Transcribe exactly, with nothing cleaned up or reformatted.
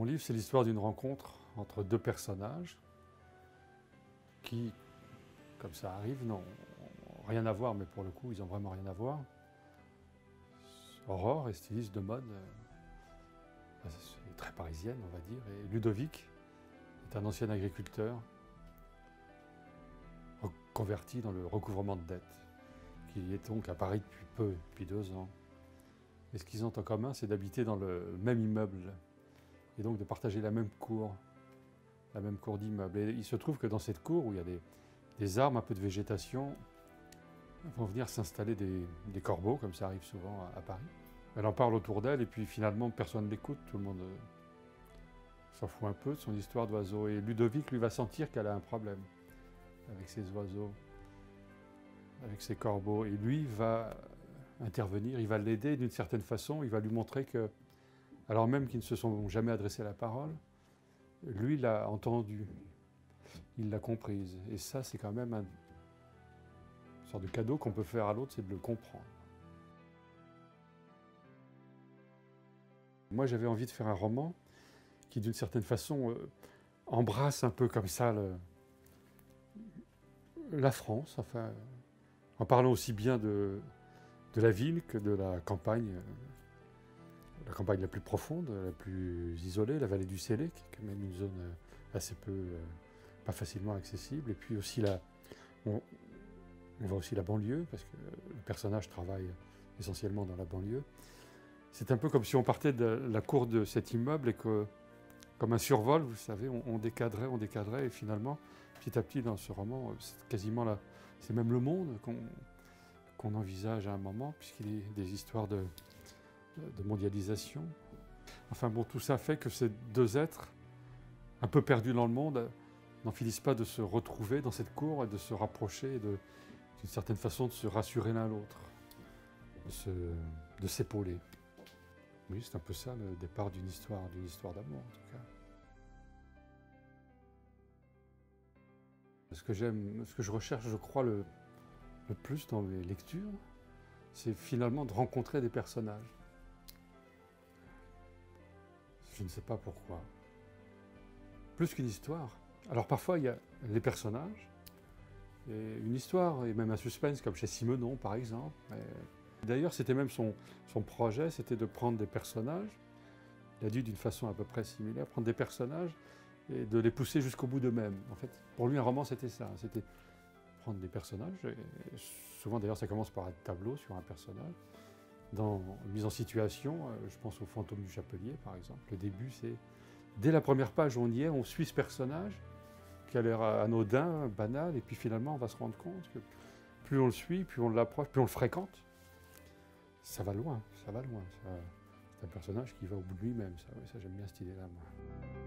Mon livre, c'est l'histoire d'une rencontre entre deux personnages qui, comme ça arrive, n'ont rien à voir, mais pour le coup, ils n'ont vraiment rien à voir. Aurore est styliste de mode, euh, très parisienne, on va dire, et Ludovic est un ancien agriculteur converti dans le recouvrement de dettes, qui est donc à Paris depuis peu, depuis deux ans. Et ce qu'ils ont en commun, c'est d'habiter dans le même immeuble, et donc de partager la même cour, la même cour d'immeuble. Et il se trouve que dans cette cour, où il y a des, des arbres, un peu de végétation, vont venir s'installer des, des corbeaux, comme ça arrive souvent à, à Paris. Elle en parle autour d'elle, et puis finalement, personne ne l'écoute, tout le monde euh, s'en fout un peu de son histoire d'oiseau. Et Ludovic, lui, va sentir qu'elle a un problème avec ses oiseaux, avec ses corbeaux. Et lui va intervenir, il va l'aider d'une certaine façon, il va lui montrer que, alors même qu'ils ne se sont jamais adressés à la parole, lui l'a entendue, il l'a comprise. Et ça, c'est quand même un... une sorte de cadeau qu'on peut faire à l'autre, c'est de le comprendre. Moi, j'avais envie de faire un roman qui, d'une certaine façon, euh, embrasse un peu comme ça le... la France, enfin, en parlant aussi bien de, de la ville que de la campagne, euh, la campagne la plus profonde, la plus isolée, la vallée du Célé, qui est quand même une zone assez peu, euh, pas facilement accessible, et puis aussi la... Bon, on voit aussi la banlieue, parce que le personnage travaille essentiellement dans la banlieue. C'est un peu comme si on partait de la cour de cet immeuble et que, comme un survol, vous savez, on, on décadrait, on décadrait, et finalement, petit à petit, dans ce roman, c'est quasiment là, c'est même le monde qu'on qu'on envisage à un moment, puisqu'il est des histoires de, de mondialisation. Enfin bon, tout ça fait que ces deux êtres, un peu perdus dans le monde, n'en finissent pas de se retrouver dans cette cour et de se rapprocher et de... d'une certaine façon de se rassurer l'un l'autre, de s'épauler. Oui, c'est un peu ça le départ d'une histoire, d'une histoire d'amour en tout cas. Ce que j'aime, ce que je recherche, je crois, le, le plus dans mes lectures, c'est finalement de rencontrer des personnages. Je ne sais pas pourquoi. Plus qu'une histoire. Alors parfois, il y a les personnages, et une histoire, et même un suspense, comme chez Simenon, par exemple. D'ailleurs, c'était même son, son projet, c'était de prendre des personnages, il a dit d'une façon à peu près similaire, prendre des personnages et de les pousser jusqu'au bout d'eux-mêmes. En fait, pour lui, un roman, c'était ça, c'était prendre des personnages, et souvent d'ailleurs, ça commence par un tableau sur un personnage. Dans Mise en situation, je pense au fantôme du Chapelier, par exemple. Le début, c'est, dès la première page, on y est, on suit ce personnage, qui a l'air anodin, banal, et puis finalement on va se rendre compte que plus on le suit, plus on l'approche, plus on le fréquente, ça va loin, ça va loin. Ça... C'est un personnage qui va au bout de lui-même, ça, ouais, ça j'aime bien cette idée-là, moi.